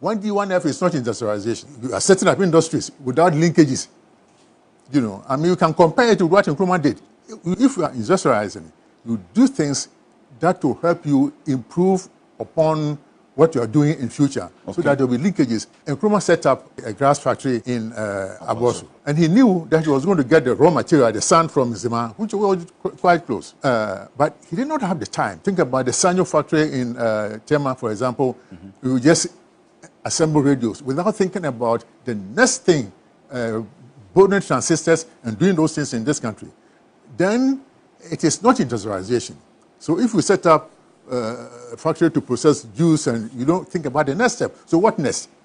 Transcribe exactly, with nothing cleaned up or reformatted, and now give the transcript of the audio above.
one D one F is not industrialization. You are setting up industries without linkages. You know, I mean, you can compare it to what Nkrumah did. If you are industrializing, you do things that will help you improve upon what you are doing in future, okay, so that there will be linkages. And Nkrumah set up a grass factory in uh, Aboso. And he knew that he was going to get the raw material, the sand from Zima, which was quite close. Uh, but he did not have the time. Think about the Sanyo factory in uh, Tema, for example. Mm-hmm. You just assemble radios without thinking about the next thing, uh, building transistors and doing those things in this country. Then it is not industrialization. So if we set up Uh, factory to process juice and you don't think about the next step. So what next?